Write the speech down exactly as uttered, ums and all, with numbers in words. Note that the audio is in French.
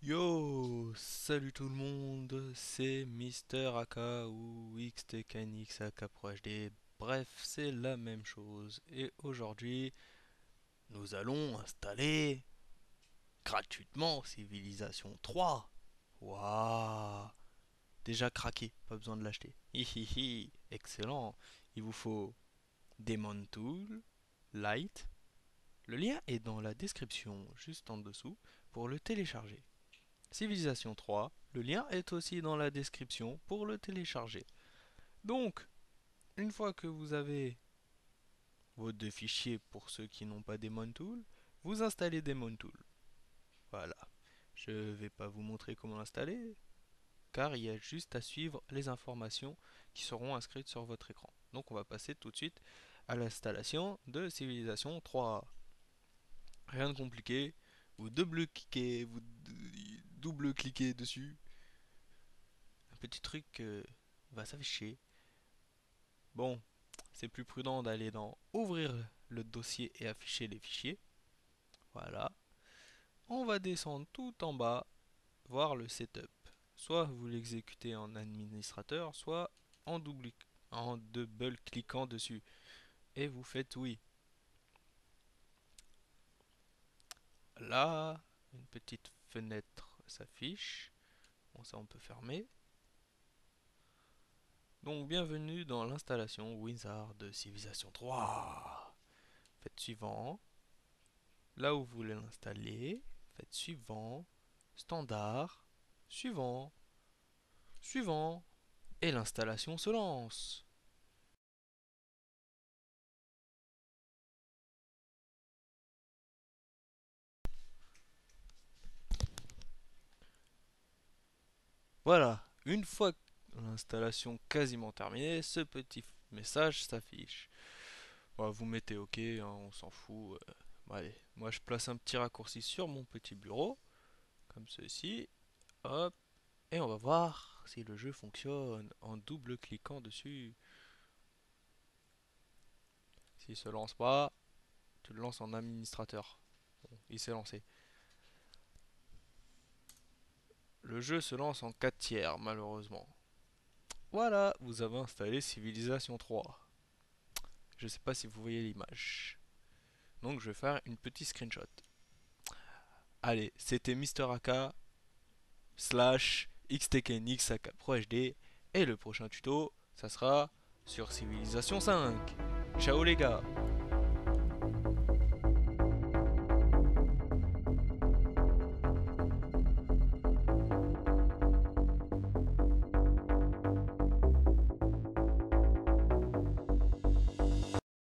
Yo, salut tout le monde, c'est MiisterAk ou X T K N X A K Pro H D, bref c'est la même chose. Et aujourd'hui nous allons installer gratuitement Civilization trois. Waouh, déjà craqué, pas besoin de l'acheter. Hihihi, excellent. Il vous faut DAEMON Tools Lite. Le lien est dans la description juste en dessous pour le télécharger. Civilization trois, le lien est aussi dans la description pour le télécharger. Donc, une fois que vous avez vos deux fichiers, pour ceux qui n'ont pas DAEMON Tools, vous installez DAEMON Tools. Voilà. Je ne vais pas vous montrer comment l'installer, car il y a juste à suivre les informations qui seront inscrites sur votre écran. Donc on va passer tout de suite à l'installation de Civilization trois. Rien de compliqué, vous double-cliquez, vous double-cliquez dessus. Un petit truc euh, va s'afficher. Bon, c'est plus prudent d'aller dans ouvrir le dossier et afficher les fichiers. Voilà. On va descendre tout en bas, voir le setup. Soit vous l'exécutez en administrateur, soit en double en double cliquant dessus. Et vous faites oui. Là, une petite fenêtre s'affiche. Bon, ça on peut fermer. Donc bienvenue dans l'installation Wizard de Civilization trois. Faites suivant. Là où vous voulez l'installer, faites suivant, standard, suivant, suivant, et l'installation se lance. Voilà, une fois l'installation quasiment terminée, ce petit message s'affiche. Bon, vous mettez OK, hein, on s'en fout. Euh, bon, allez, moi je place un petit raccourci sur mon petit bureau, comme ceci. Hop, et on va voir si le jeu fonctionne en double-cliquant dessus. S'il se lance pas, tu le lances en administrateur. Bon, il s'est lancé. Le jeu se lance en quatre tiers, malheureusement. Voilà, vous avez installé Civilization trois. Je sais pas si vous voyez l'image. Donc je vais faire une petite screenshot. Allez, c'était MiisterAk slash X T K N X A K Pro H D, et le prochain tuto ça sera sur Civilization cinq. Ciao les gars.